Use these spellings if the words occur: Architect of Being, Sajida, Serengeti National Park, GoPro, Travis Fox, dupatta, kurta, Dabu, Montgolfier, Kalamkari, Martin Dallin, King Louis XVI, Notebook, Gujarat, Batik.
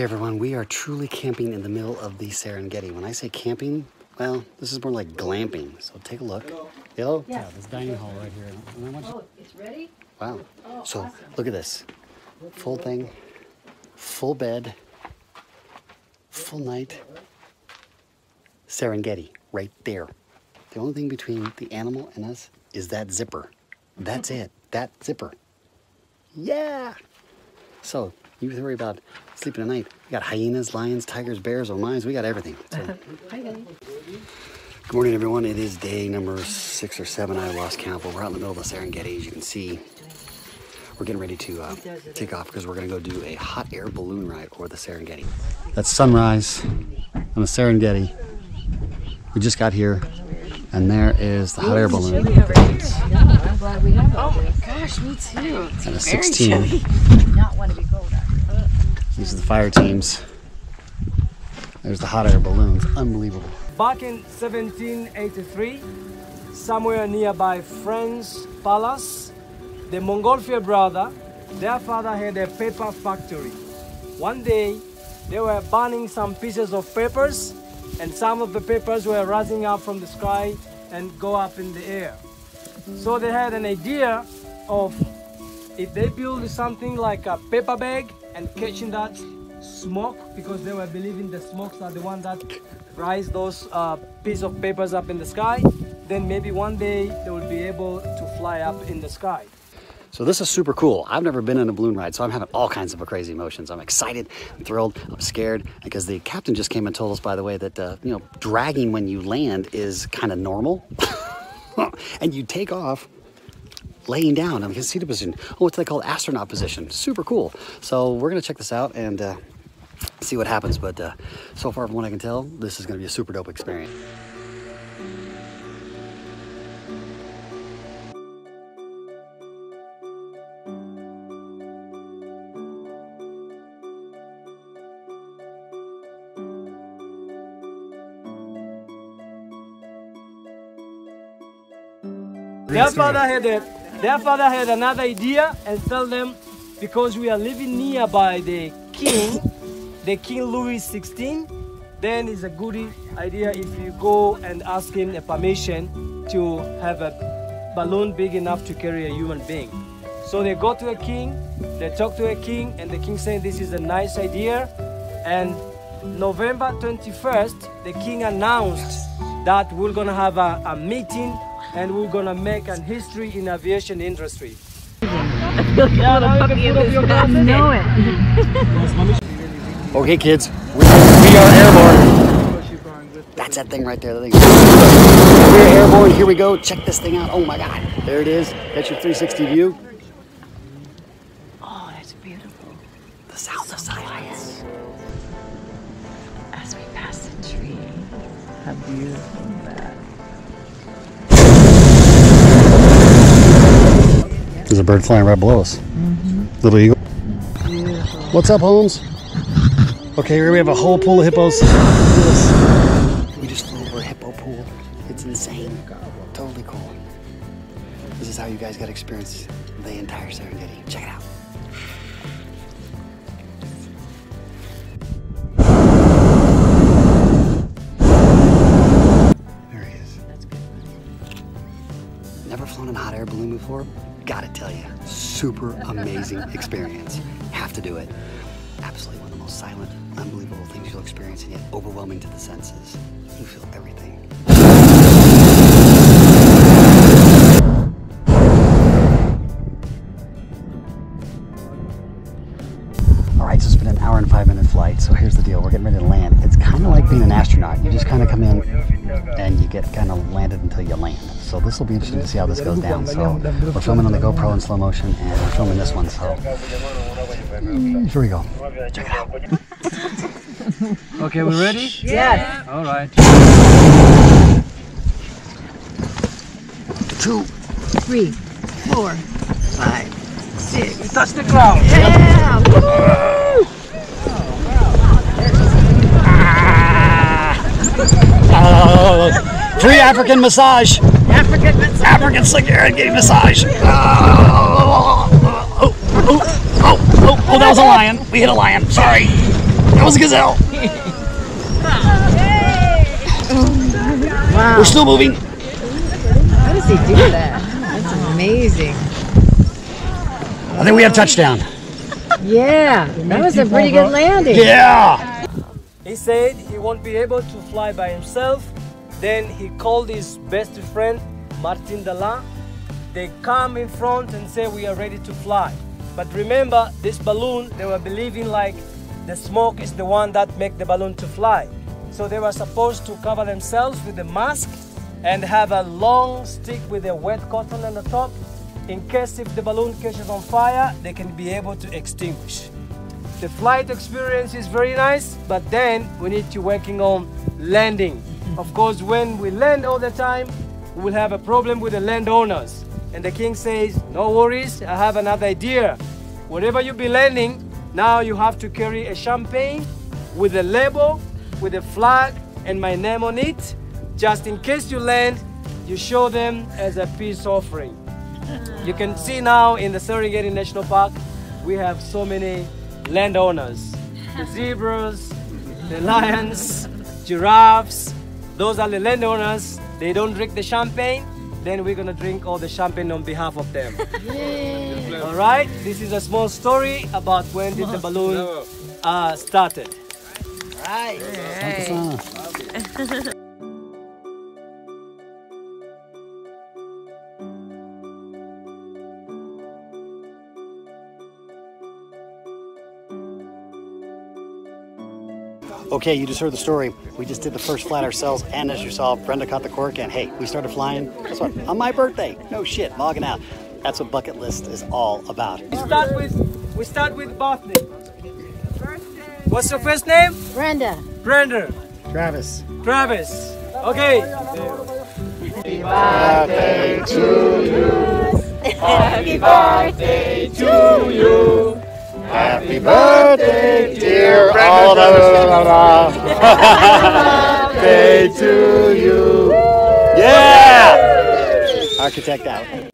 Okay, everyone, we are truly camping in the middle of the Serengeti. When I say camping, well, this is more like glamping. So take a look. Hello? Yeah, this dining hall right here. Oh, it's ready? Wow. Oh, so awesome. Look at this. Full thing, full bed, full night. Serengeti right there. The only thing between the animal and us is that zipper. That's it. That zipper. Yeah. So you worry about sleeping at night. We got hyenas, lions, tigers, bears, oh mines. We got everything. So. Good morning, everyone. It is day number 6 or 7. I lost count, but we're out in the middle of the Serengeti, as you can see. We're getting ready to take off because we're going to go do a hot air balloon ride over the Serengeti. That's sunrise on the Serengeti. We just got here, and there is the hot air balloon. I'm glad we have all this. Oh my gosh, me too. It's and a very 16. Chilly. Not want to be cold. These are the fire teams. There's the hot air balloons. Unbelievable. Back in 1783, somewhere nearby French palace, the Montgolfier brother, their father had a paper factory. One day, they were burning some pieces of papers, and some of the papers were rising up from the sky and go up in the air. So they had an idea of if they build something like a paper bag and catching that smoke, because they were believing the smokes are the ones that rise those piece of papers up in the sky, then maybe one day they will be able to fly up in the sky. So this is super cool. I've never been in a balloon ride, so I'm having all kinds of crazy emotions. I'm excited, I'm thrilled, I'm scared, because the captain just came and told us, by the way, that you know, dragging when you land is kind of normal. And you take off laying down in the seated position. Oh, what's that called? Astronaut position. Super cool. So we're going to check this out and see what happens. But so far, from what I can tell, this is going to be a super dope experience. Their father had another idea and tell them, because we are living nearby the king, the King Louis XVI, then it's a good idea if you go and ask him a permission to have a balloon big enough to carry a human being. So they go to a king, they talk to a king, and the king said this is a nice idea. And November 21st, the king announced that we're gonna have a meeting and we're gonna make an history in aviation industry. I feel like I know it. Okay, kids, we are airborne. That's that thing right there. That thing. We're airborne. Here we go. Check this thing out. Oh my God! There it is. That's your 360 view. Oh, that's beautiful. The sound of silence. As we pass the tree, how beautiful that. There's a bird flying right below us. Mm-hmm. Little eagle. Beautiful. What's up, Holmes? Okay, here we have a whole pool of hippos. We just flew over a hippo pool. It's insane. Totally cool. This is how you guys got to experience the entire Serengeti. Check it out. There he is. That's good. Never flown in a hot air balloon before? Gotta tell you, super amazing experience. Have to do it. Absolutely one of the most silent, unbelievable things you'll experience, and yet overwhelming to the senses. You feel everything. All right, so it's been an hour and 5-minute flight. So here's the deal, we're getting ready to land. It's kind of like being an astronaut. You just kind of come in and you get kind of landed until you land. So this will be interesting to see how this goes down. So we're filming on the GoPro in slow motion, and we're filming this one. So here we go. Check it out. Okay, we're ready? Yeah. All right. 2, 3, 4, 5, 6. We touched the ground. Yeah. Woo! Oh, free African massage. African Serengeti massage. Oh, that was a lion. We hit a lion. Sorry. That was a gazelle. Wow. We're still moving. How does he do that? That's amazing. I think we have a touchdown. Yeah, that was a pretty good landing. Yeah. He said he won't be able to fly by himself. Then he called his best friend, Martin Dallin. They come in front and say, we are ready to fly. But remember, this balloon, they were believing like the smoke is the one that make the balloon to fly. So they were supposed to cover themselves with a mask and have a long stick with a wet cotton on the top. In case if the balloon catches on fire, they can be able to extinguish. The flight experience is very nice, but then we need to working on landing. Of course, when we land all the time, we will have a problem with the landowners. And the king says, no worries, I have another idea. Wherever you be landing, now you have to carry a champagne with a label, with a flag and my name on it. Just in case you land, you show them as a peace offering. You can see now in the Serengeti National Park, we have so many landowners. The zebras, the lions, giraffes, those are the landowners. They don't drink the champagne. Then we're gonna drink all the champagne on behalf of them. Yay. All right, this is a small story about when did the balloon started. Right. Right. Okay, you just heard the story. We just did the first flight ourselves, and as you saw, Brenda caught the cork, and hey, we started flying. Guess what? On my birthday. No shit, logging out. That's what bucket list is all about. We start with Botany. What's your first name? Brenda. Brenda. Travis. Travis. Okay. Happy birthday to you. Happy birthday to you. Happy birthday, dear Brenda. Happy birthday to you. Yeah! Architect out.